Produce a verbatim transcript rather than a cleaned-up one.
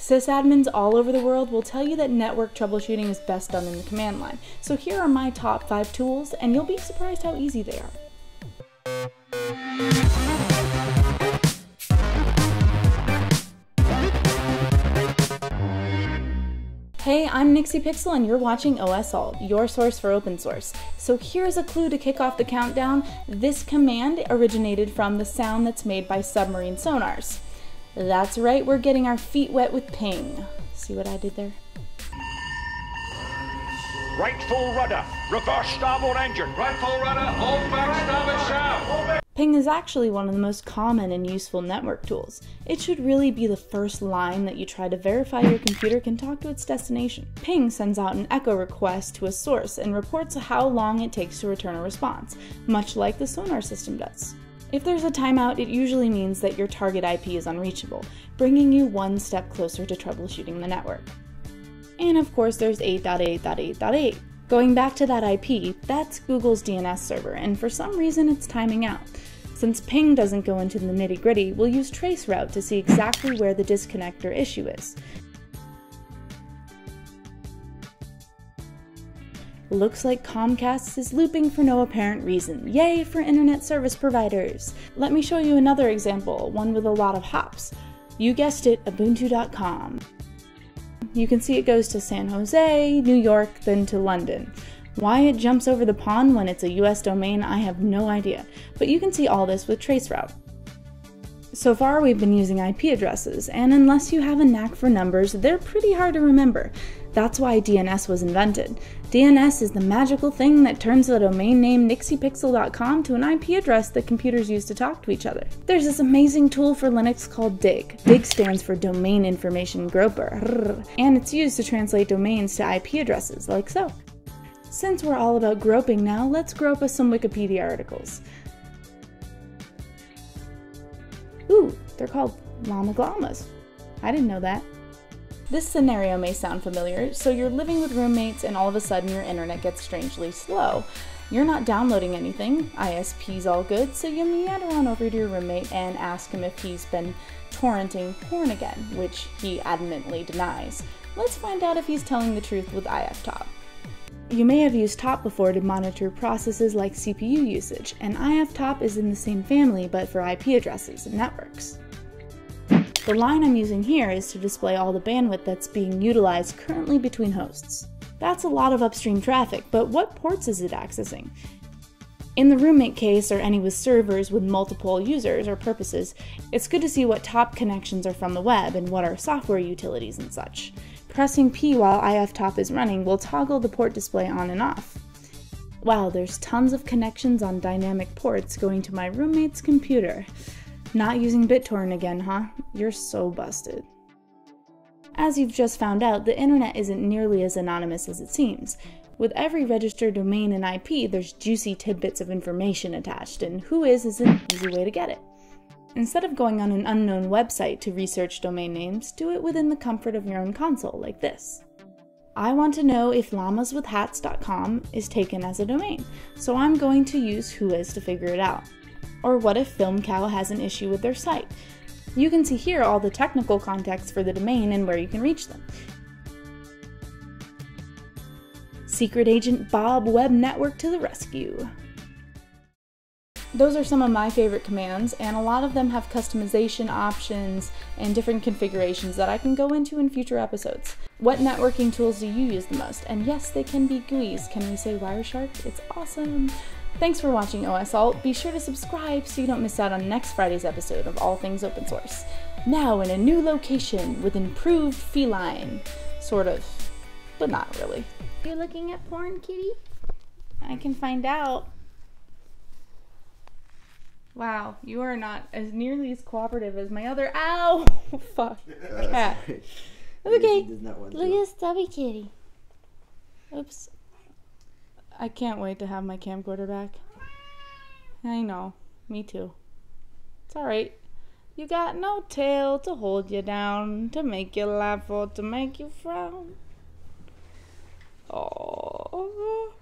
Sysadmins all over the world will tell you that network troubleshooting is best done in the command line, so here are my top five tools, and you'll be surprised how easy they are. Hey, I'm Nixie Pixel and you're watching O S Alt, your source for open source. So here's a clue to kick off the countdown. This command originated from the sound that's made by submarine sonars. That's right, we're getting our feet wet with ping. See what I did there? Right full rudder, reverse starboard engine. Right full rudder, hold back starboard shaft. Ping is actually one of the most common and useful network tools. It should really be the first line that you try to verify your computer can talk to its destination. Ping sends out an echo request to a source and reports how long it takes to return a response, much like the sonar system does. If there's a timeout, it usually means that your target I P is unreachable, bringing you one step closer to troubleshooting the network. And of course, there's eight dot eight dot eight dot eight. Going back to that I P, that's Google's D N S server, and for some reason it's timing out. Since ping doesn't go into the nitty-gritty, we'll use traceroute to see exactly where the disconnect or issue is. Looks like Comcast is looping for no apparent reason. Yay for internet service providers! Let me show you another example, one with a lot of hops. You guessed it, Ubuntu dot com. You can see it goes to San Jose, New York, then to London. Why it jumps over the pond when it's a U S domain, I have no idea, but you can see all this with traceroute. So far we've been using I P addresses, and unless you have a knack for numbers, they're pretty hard to remember. That's why D N S was invented. D N S is the magical thing that turns the domain name nixie pixel dot com to an I P address that computers use to talk to each other. There's this amazing tool for Linux called dig. Dig stands for Domain Information Groper, and it's used to translate domains to I P addresses, like so. Since we're all about groping now, let's grope us some Wikipedia articles. Ooh, they're called llama glammas. I didn't know that. This scenario may sound familiar, so you're living with roommates and all of a sudden your internet gets strangely slow. You're not downloading anything, I S P's all good, so you meander on over to your roommate and ask him if he's been torrenting porn again, which he adamantly denies. Let's find out if he's telling the truth with iftop. You may have used top before to monitor processes like C P U usage, and iftop is in the same family but for I P addresses and networks. The line I'm using here is to display all the bandwidth that's being utilized currently between hosts. That's a lot of upstream traffic, but what ports is it accessing? In the roommate case, or any with servers with multiple users or purposes, it's good to see what top connections are from the web and what are software utilities and such. Pressing P while iftop is running will toggle the port display on and off. Wow, there's tons of connections on dynamic ports going to my roommate's computer. Not using BitTorrent again, huh? You're so busted. As you've just found out, the internet isn't nearly as anonymous as it seems. With every registered domain and I P, there's juicy tidbits of information attached, and whois is an easy way to get it. Instead of going on an unknown website to research domain names, do it within the comfort of your own console, like this. I want to know if llamas with hats dot com is taken as a domain, so I'm going to use whois to figure it out. Or what if FilmCow has an issue with their site? You can see here all the technical context for the domain and where you can reach them. Secret Agent Bob Web Network to the rescue! Those are some of my favorite commands, and a lot of them have customization options and different configurations that I can go into in future episodes. What networking tools do you use the most? And yes, they can be G U Is. Can we say Wireshark? It's awesome! Thanks for watching O S Alt. Be sure to subscribe so you don't miss out on next Friday's episode of All Things Open Source. Now in a new location with improved feline. Sort of, but not really. You're looking at porn, kitty? I can find out. Wow, you are not as nearly as cooperative as my other, ow, fuck, cat. Okay, look at this stubby kitty. Oops. I can't wait to have my camcorder back. I know, me too. It's alright. You got no tail to hold you down, to make you laugh or to make you frown. Oh.